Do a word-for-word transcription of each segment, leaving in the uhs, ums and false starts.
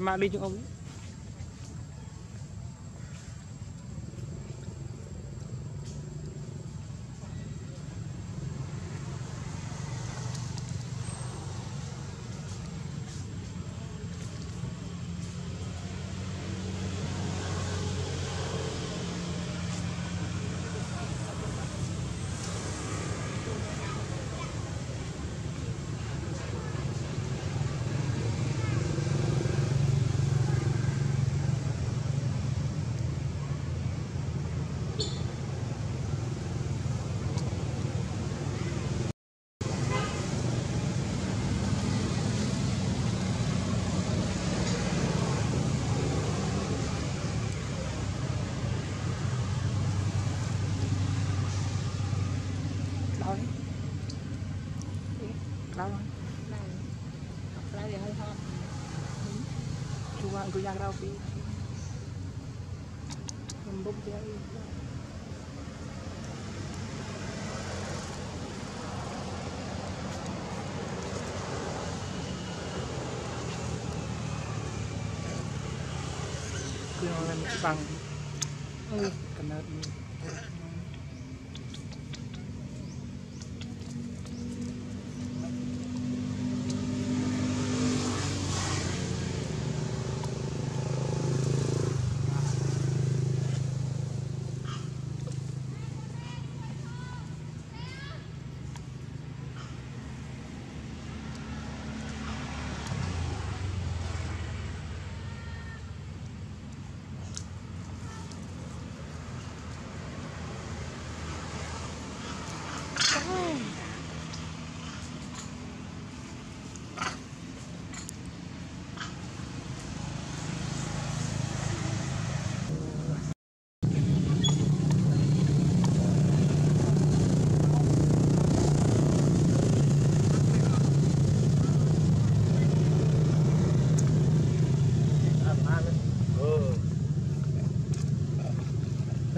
mà đi chung ông ấy. Tôi ra rau phí mình bốc ra đi. Cứ nó lên bằng ừ. Cần nợ đi.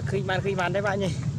Khi bạn khi bạn đấy bạn nhỉ.